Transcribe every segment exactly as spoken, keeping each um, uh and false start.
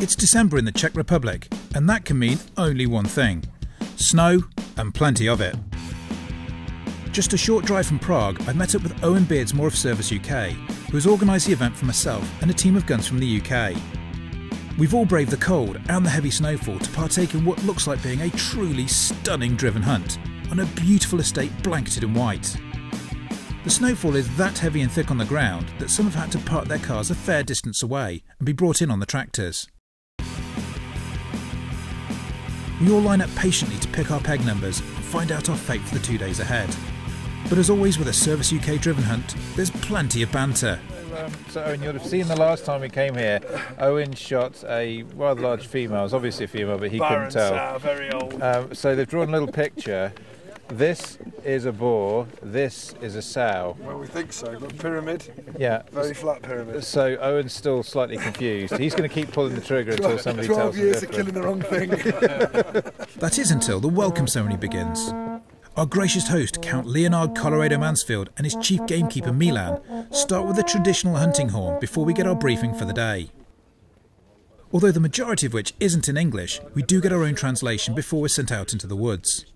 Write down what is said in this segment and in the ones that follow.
It's December in the Czech Republic, and that can mean only one thing: snow, and plenty of it. Just a short drive from Prague, I met up with Owen Beardsmore of Cervus U K, who has organised the event for myself and a team of guns from the U K. We've all braved the cold and the heavy snowfall to partake in what looks like being a truly stunning driven hunt on a beautiful estate blanketed in white. The snowfall is that heavy and thick on the ground that some have had to park their cars a fair distance away and be brought in on the tractors. We all line up patiently to pick our peg numbers and find out our fate for the two days ahead. But as always with a Cervus U K driven hunt, there's plenty of banter. Um, so Owen, you'll have seen the last time we came here, Owen shot a rather large female. It was obviously a female, but he Baron couldn't tell. Sour, very old. Um, so they've drawn a little picture. This is a boar, this is a sow. Well, we think so, but pyramid, yeah, very flat pyramid. So Owen's still slightly confused. He's going to keep pulling the trigger until somebody tells him twelve years of killing the wrong thing. That is until the welcome ceremony begins. Our gracious host, Count Leonhard Colloredo-Mansfeld, and his chief gamekeeper, Milan, start with the traditional hunting horn before we get our briefing for the day. Although the majority of which isn't in English, we do get our own translation before we're sent out into the woods.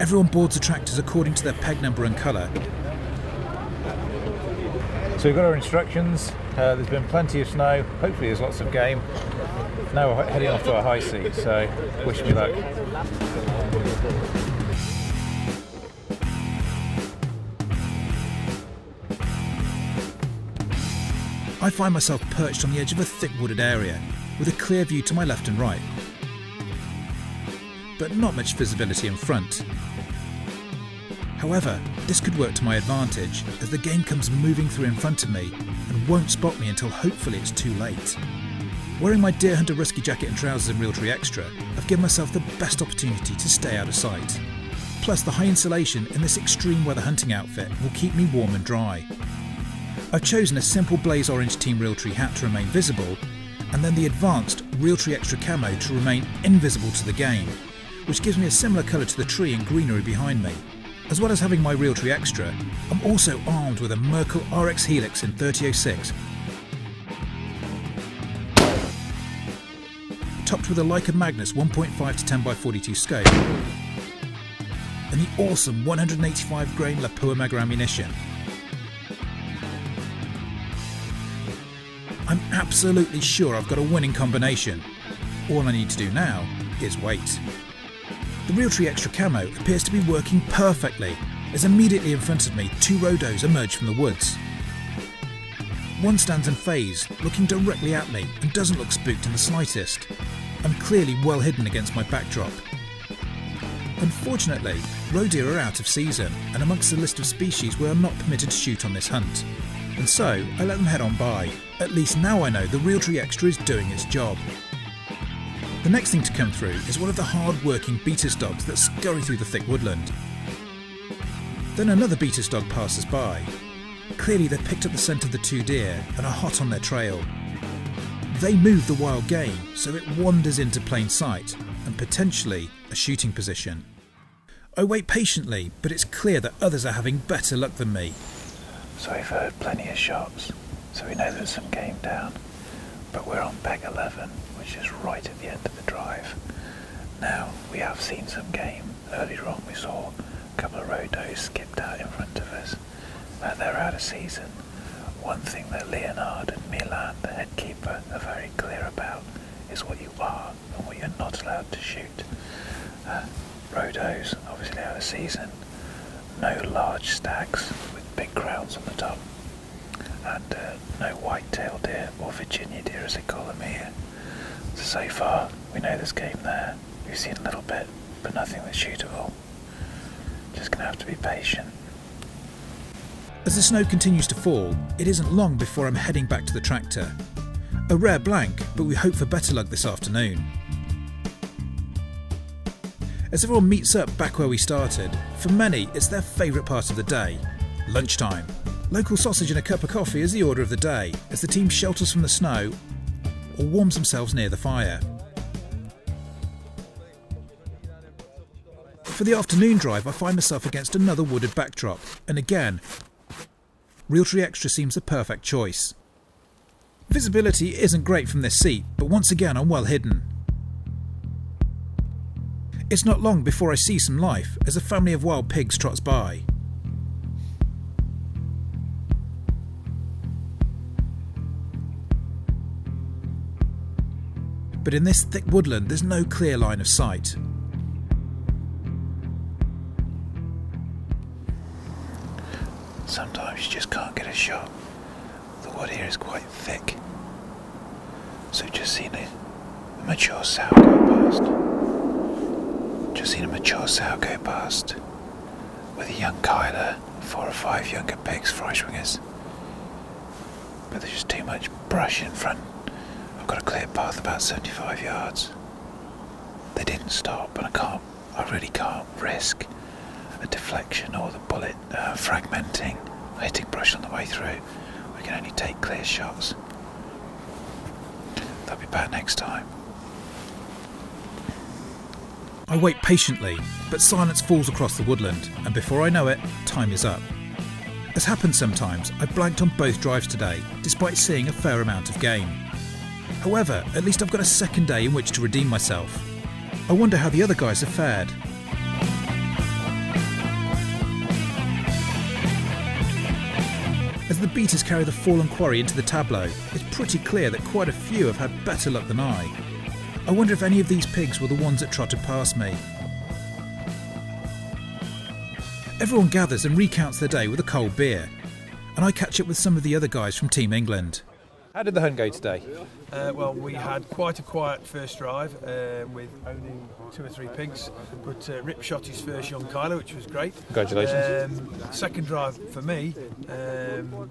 Everyone boards the tractors according to their peg number and colour. So we've got our instructions. Uh, there's been plenty of snow. Hopefully there's lots of game. Now we're heading off to our high seat, so wish me luck. I find myself perched on the edge of a thick wooded area, with a clear view to my left and right, but not much visibility in front. However, this could work to my advantage, as the game comes moving through in front of me and won't spot me until hopefully it's too late. Wearing my Deerhunter Risky Jacket and trousers in Realtree Extra, I've given myself the best opportunity to stay out of sight. Plus, the high insulation in this extreme weather hunting outfit will keep me warm and dry. I've chosen a simple blaze orange Team Realtree hat to remain visible, and then the advanced Realtree Extra camo to remain invisible to the game, which gives me a similar colour to the tree and greenery behind me. As well as having my Realtree Extra, I'm also armed with a Merkel R X Helix in thirty oh six, topped with a Leica Magnus one point five to ten by forty-two scope, and the awesome one hundred eighty-five grain Lapua Magnum ammunition. I'm absolutely sure I've got a winning combination. All I need to do now is wait. The Realtree Extra camo appears to be working perfectly, as immediately in front of me two rodos emerge from the woods. One stands in phase, looking directly at me and doesn't look spooked in the slightest. I'm clearly well hidden against my backdrop. Unfortunately, roedeer are out of season and amongst the list of species we are not permitted to shoot on this hunt. And so, I let them head on by. At least now I know the Realtree Extra is doing its job. The next thing to come through is one of the hard-working Beatus dogs that scurry through the thick woodland. Then another Beatus dog passes by. Clearly they've picked up the scent of the two deer and are hot on their trail. They move the wild game so it wanders into plain sight and potentially a shooting position. I wait patiently, but it's clear that others are having better luck than me. So we've heard plenty of shots, so we know there's some game down, but we're on peg eleven, which is right at the end of the drive. Now, we have seen some game. Earlier on we saw a couple of rodos skipped out in front of us, and they're out of season. One thing that Leonhard and Milan, the head keeper, are very clear about is what you are and what you're not allowed to shoot. Uh, rodos, obviously out of season, no large stags, big crowns on the top, and uh, no white-tailed deer, or Virginia deer as they call them here. So, so far, we know this game there. We've seen a little bit, but nothing that's shootable. Just gonna have to be patient. As the snow continues to fall, it isn't long before I'm heading back to the tractor. A rare blank, but we hope for better luck this afternoon. As everyone meets up back where we started, for many it's their favourite part of the day, lunchtime. Local sausage and a cup of coffee is the order of the day as the team shelters from the snow or warms themselves near the fire. For the afternoon drive I find myself against another wooded backdrop, and again, Realtree Extra seems the perfect choice. Visibility isn't great from this seat, but once again I'm well hidden. It's not long before I see some life as a family of wild pigs trots by. But in this thick woodland there's no clear line of sight. Sometimes you just can't get a shot. The wood here is quite thick. So just seen a, a mature sow go past. Just seen a mature sow go past with a young kyler, four or five younger pigs, Freischwingers. But there's just too much brush in front. Got a clear path about seventy-five yards. They didn't stop, and I can't, I really can't risk a deflection or the bullet uh, fragmenting or hitting brush on the way through. We can only take clear shots. They'll be back next time. I wait patiently, but silence falls across the woodland, and before I know it, time is up. As happens sometimes, I blanked on both drives today, despite seeing a fair amount of game. However, at least I've got a second day in which to redeem myself. I wonder how the other guys have fared. As the beaters carry the fallen quarry into the tableau, it's pretty clear that quite a few have had better luck than I. I wonder if any of these pigs were the ones that trotted past me. Everyone gathers and recounts their day with a cold beer, and I catch up with some of the other guys from Team England. How did the hunt go today? Uh, well, we had quite a quiet first drive uh, with only two or three pigs, but uh, Rip shot his first young kyler, which was great. Congratulations. Um, second drive for me um,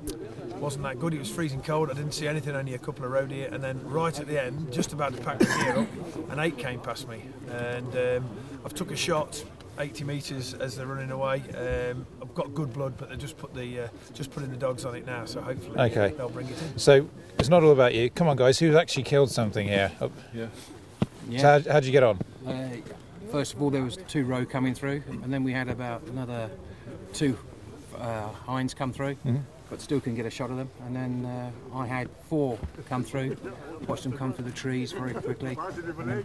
wasn't that good. It was freezing cold. I didn't see anything, only a couple of roe deer, and then right at the end, just about to pack the gear up, an eight came past me, and um, I've took a shot eighty metres as they're running away. Um, I've got good blood, but they're just put the uh, just putting the dogs on it now, so hopefully okay. They'll bring it in. So it's not all about you. Come on, guys, who's actually killed something here? Oh. Yeah. yeah. So how, how'd you get on? Uh, first of all, there was two roe coming through, and then we had about another two uh, hinds come through, mm-hmm. but still couldn't get a shot of them. And then uh, I had four come through, watched them come through the trees very quickly, and then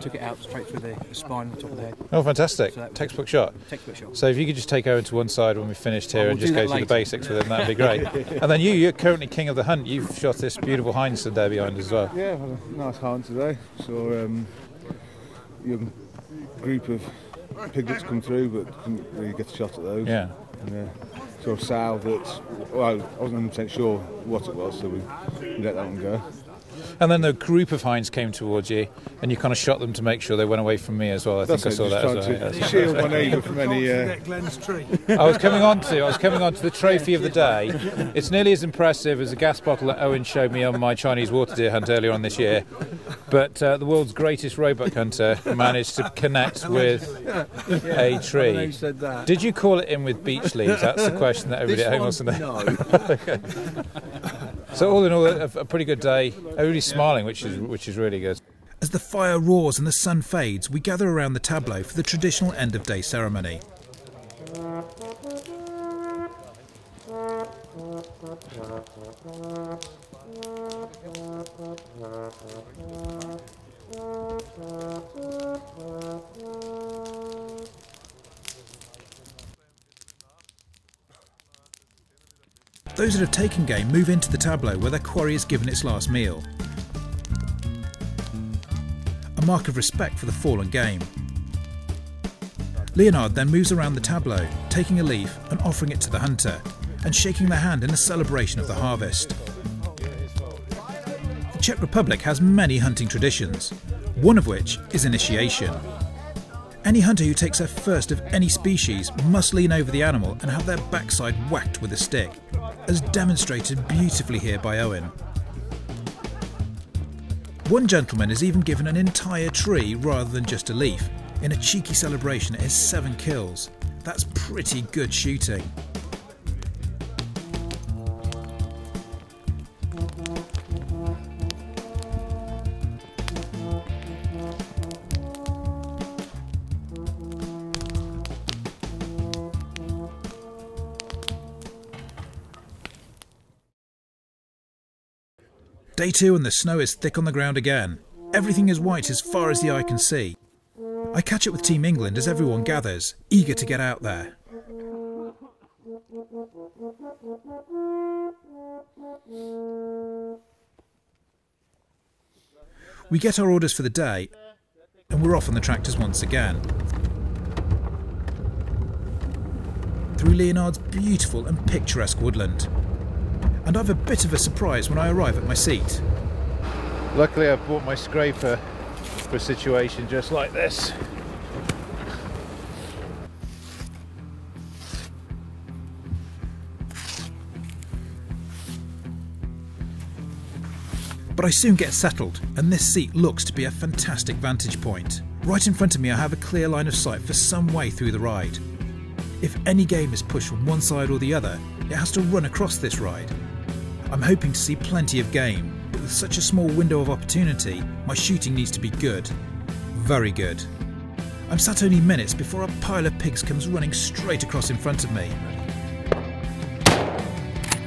took it out straight through the spine, the top of the head. Oh, fantastic. So textbook shot. Textbook shot. So if you could just take Owen to one side when we finished here, oh, we'll and just go through the basics with him, that'd be great. And then you, you're currently king of the hunt. You've shot this beautiful hind there behind as well. Yeah, had a nice hunt today. So um, your group of piglets come through, but didn't really get a shot at those. Yeah. And, uh, saw a sow that, well, I wasn't one hundred percent sure what it was, so we let that one go. And then the group of hinds came towards you, and you kind of shot them to make sure they went away from me as well. I That's think I saw that as well. To shield my neighbour from any. Uh... I was coming on to. I was coming on to the trophy of the day. It's nearly as impressive as the gas bottle that Owen showed me on my Chinese water deer hunt earlier on this year. But uh, the world's greatest roebuck hunter managed to connect with yeah. a tree. Did you call it in with beech leaves? That's the question that everybody at home wants to know. No. So all in all, a, a pretty good day. Everybody's smiling, which is which is really good. As the fire roars and the sun fades, we gather around the tableau for the traditional end-of-day ceremony. Those that have taken game move into the tableau where their quarry is given its last meal. A mark of respect for the fallen game. Leonhard then moves around the tableau, taking a leaf and offering it to the hunter, and shaking their hand in a celebration of the harvest. The Czech Republic has many hunting traditions, one of which is initiation. Any hunter who takes their first of any species must lean over the animal and have their backside whacked with a stick, as demonstrated beautifully here by Owen. One gentleman is even given an entire tree rather than just a leaf, in a cheeky celebration at his seven kills. That's pretty good shooting. Day two and the snow is thick on the ground again. Everything is white as far as the eye can see. I catch up with Team England as everyone gathers, eager to get out there. We get our orders for the day and we're off on the tractors once again. Through Leonhard's beautiful and picturesque woodland. And I've a bit of a surprise when I arrive at my seat. Luckily I've bought my scraper for a situation just like this. But I soon get settled, and this seat looks to be a fantastic vantage point. Right in front of me I have a clear line of sight for some way through the ride. If any game is pushed from one side or the other, it has to run across this ride. I'm hoping to see plenty of game, but with such a small window of opportunity, my shooting needs to be good. Very good. I'm sat only minutes before a pile of pigs comes running straight across in front of me.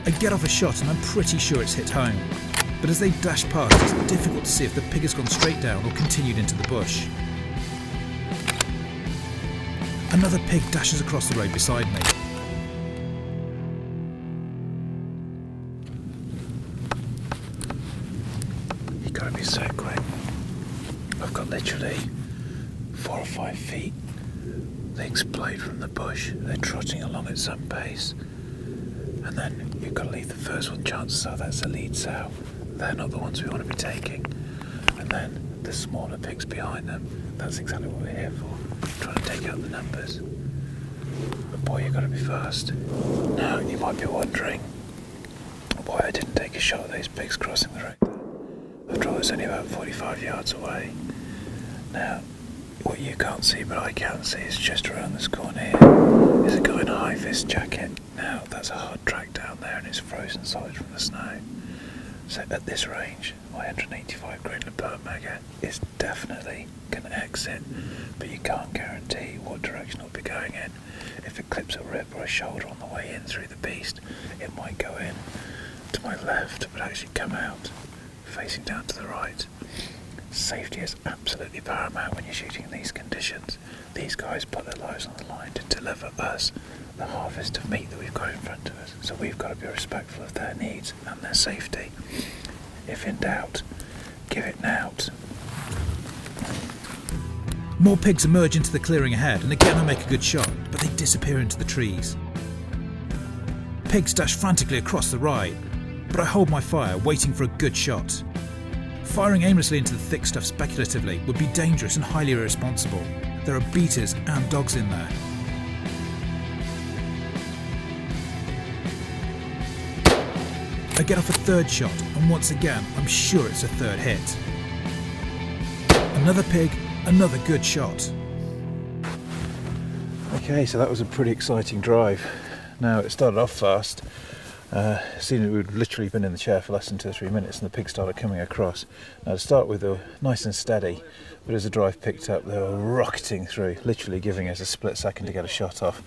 I get off a shot and I'm pretty sure it's hit home, but as they dash past, it's difficult to see if the pig has gone straight down or continued into the bush. Another pig dashes across the road beside me. So quick. I've got literally four or five feet. They explode from the bush. They're trotting along at some pace. And then you've got to leave the first one. Chances are that's a lead sow. They're not the ones we want to be taking. And then the smaller pigs behind them. That's exactly what we're here for. Trying to take out the numbers. But boy, you've got to be fast. Now, you might be wondering why I didn't take a shot of these pigs crossing the road. After all, it's only about forty-five yards away. Now, what you can't see, but I can see, is just around this corner here, is a guy in a high-vis jacket. Now, that's a hard track down there, and it's frozen solid from the snow. So at this range, my one hundred eighty-five grain Lapua Magnum is definitely going to exit, but you can't guarantee what direction it'll be going in. If it clips a rib or a shoulder on the way in through the beast, it might go in to my left, but actually come out facing down to the right. Safety is absolutely paramount when you're shooting in these conditions. These guys put their lives on the line to deliver us the harvest of meat that we've got in front of us. So we've got to be respectful of their needs and their safety. If in doubt, give it an out. More pigs emerge into the clearing ahead, and again I make a good shot, but they disappear into the trees. Pigs dash frantically across the ride, but I hold my fire, waiting for a good shot. Firing aimlessly into the thick stuff speculatively would be dangerous and highly irresponsible. There are beaters and dogs in there. I get off a third shot, and once again, I'm sure it's a third hit. Another pig, another good shot. Okay, so that was a pretty exciting drive. Now, it started off fast. Uh, seeing that we'd literally been in the chair for less than two or three minutes and the pigs started coming across. Now, to start with, they were nice and steady, but as the drive picked up, they were rocketing through, literally giving us a split second to get a shot off.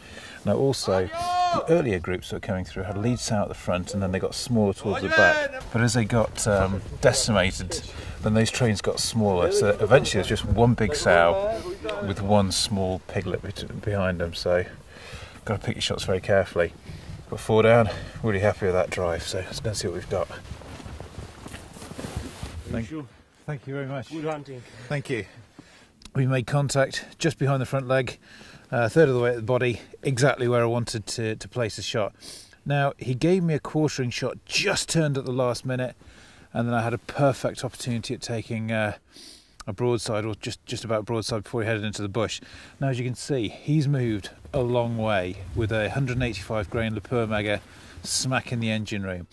Now, also, the earlier groups that were coming through had lead sow at the front, and then they got smaller towards the back. But as they got um, decimated, then those trains got smaller, so eventually there's just one big sow with one small piglet behind them, so got to pick your shots very carefully. Got four down, really happy with that drive, so let's go and see what we've got. Thank you. Thank you very much. Good hunting. Thank you. We made contact just behind the front leg, uh, third of the way at the body, exactly where I wanted to, to place the shot. Now, he gave me a quartering shot, just turned at the last minute, and then I had a perfect opportunity at taking uh, a broadside, or just, just about broadside, before he headed into the bush. Now, as you can see, he's moved a long way with a one hundred eighty-five grain Lapua Magnum smack in the engine room.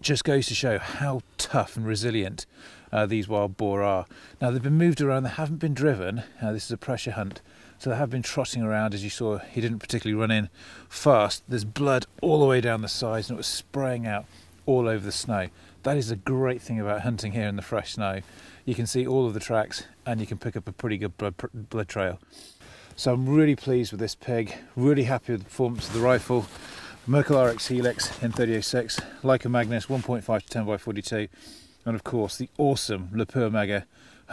Just goes to show how tough and resilient uh, these wild boar are. Now, they've been moved around, they haven't been driven. Uh, this is a pressure hunt, so they have been trotting around. As you saw, he didn't particularly run in fast. There's blood all the way down the sides, and it was spraying out all over the snow. That is a great thing about hunting here in the fresh snow. You can see all of the tracks, and you can pick up a pretty good blood, blood trail. So I'm really pleased with this pig, really happy with the performance of the rifle. Merkel R X Helix in thirty oh six, Leica Magnus one point five to ten by forty-two, and of course the awesome Lapua Magnum one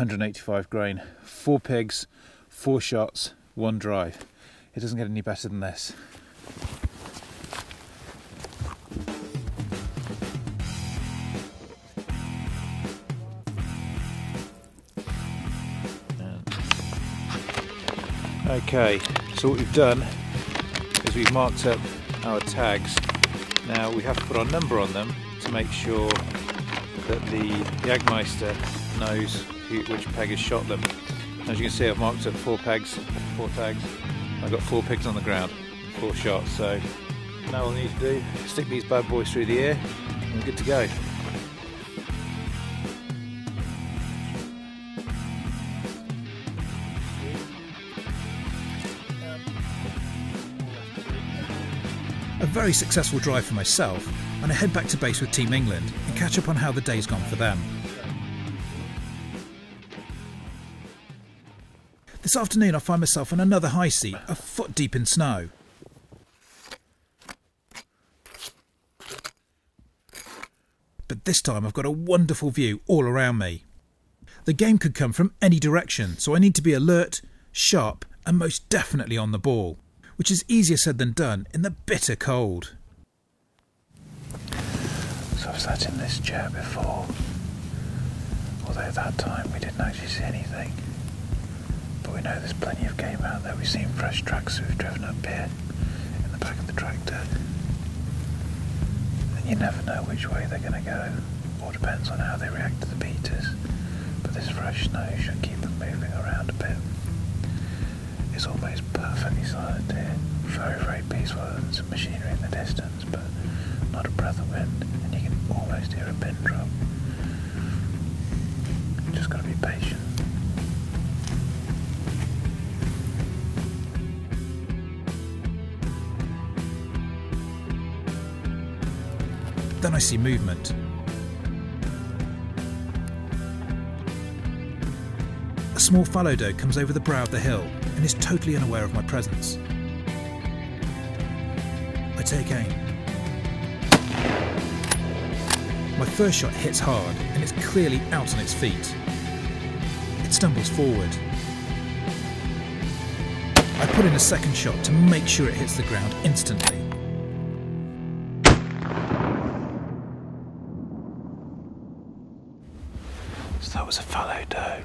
hundred eighty-five grain. Four pigs, four shots, one drive. It doesn't get any better than this. Okay, so what we've done is we've marked up our tags. Now we have to put our number on them to make sure that the Jagmeister knows who, which peg has shot them. As you can see, I've marked up four pegs, four tags. I've got four pigs on the ground, four shots. So now all I need to do is stick these bad boys through the ear, and we're good to go. A very successful drive for myself, and I head back to base with Team England and catch up on how the day's gone for them. This afternoon I find myself on another high seat, a foot deep in snow. But this time I've got a wonderful view all around me. The game could come from any direction, so I need to be alert, sharp, and most definitely on the ball, which is easier said than done in the bitter cold. So I've sat in this chair before, although that time we didn't actually see anything. But we know there's plenty of game out there. We've seen fresh tracks we've driven up here in the back of the tractor. And you never know which way they're going to go. All depends on how they react to the beaters. But this fresh snow should keep them moving around a bit. It's almost perfectly silent here, very, very peaceful. There's some machinery in the distance, but not a breath of wind, and you can almost hear a pin drop. You've just got to be patient. Then I see movement. A small fallow doe comes over the brow of the hill and is totally unaware of my presence. I take aim. My first shot hits hard and it's clearly out on its feet. It stumbles forward. I put in a second shot to make sure it hits the ground instantly. So that was a fallow doe.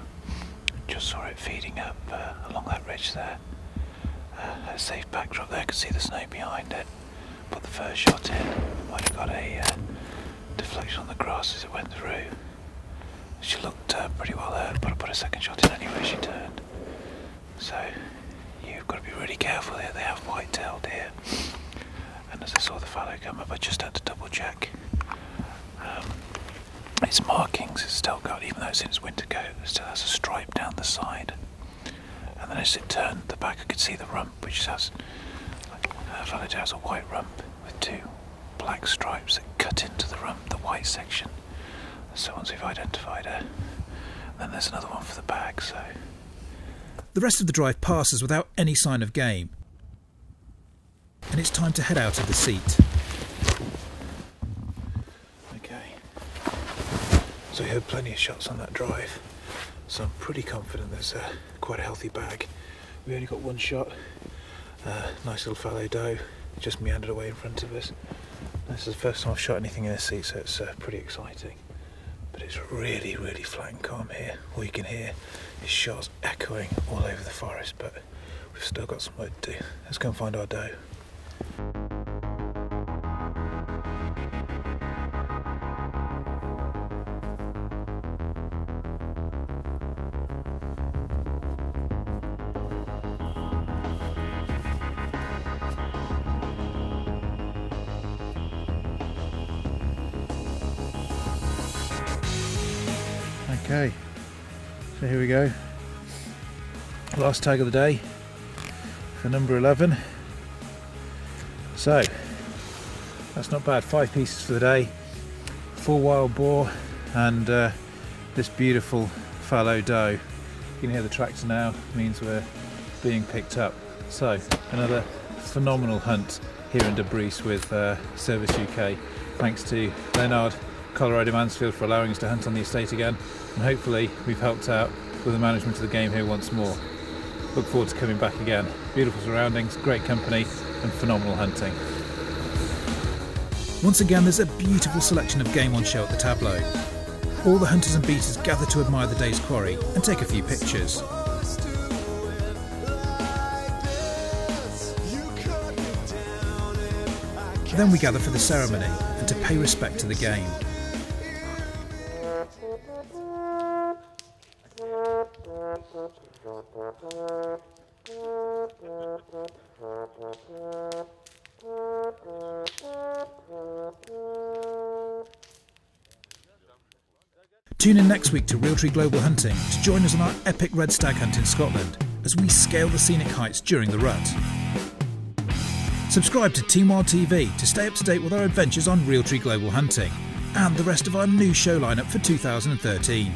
Just saw it feeding up uh, along that ridge there. Uh, a safe backdrop there, could see the snow behind it. Put the first shot in, might have got a uh, deflection on the grass as it went through. She looked uh, pretty well hurt, but I put a second shot in anyway, she turned. So you've got to be really careful here, they have white-tailed here. And as I saw the fallow come up, I just had to double check. Um, Its markings has still got, even though it's in its winter coat, it still has a stripe down the side. And then as it turned the back, I could see the rump, which has, uh, fallow doe has a white rump with two black stripes that cut into the rump, the white section. So once we've identified her, then there's another one for the bag, so. The rest of the drive passes without any sign of game. And it's time to head out of the seat. So we heard plenty of shots on that drive, so I'm pretty confident there's a, quite a healthy bag. We only got one shot, uh, nice little fallow doe, just meandered away in front of us. This is the first time I've shot anything in this seat, so it's uh, pretty exciting. But it's really, really flat and calm here. All you can hear is shots echoing all over the forest, but we've still got some work to do. Let's go and find our doe. Okay, so here we go. Last tag of the day for number eleven. So that's not bad. Five pieces for the day, four wild boar, and uh, this beautiful fallow doe. You can hear the tractor now. Means we're being picked up. So another phenomenal hunt here in Dobris with uh, Cervus U K. Thanks to Leonhard Colloredo-Mansfeld for allowing us to hunt on the estate again, and hopefully we've helped out with the management of the game here once more. Look forward to coming back again. Beautiful surroundings, great company, and phenomenal hunting. Once again, there's a beautiful selection of game on show at the tableau. All the hunters and beaters gather to admire the day's quarry and take a few pictures. Then we gather for the ceremony and to pay respect to the game. Tune in next week to Realtree Global Hunting to join us on our epic red stag hunt in Scotland as we scale the scenic heights during the rut. Subscribe to Team Wild T V to stay up to date with our adventures on Realtree Global Hunting and the rest of our new show lineup for two thousand thirteen.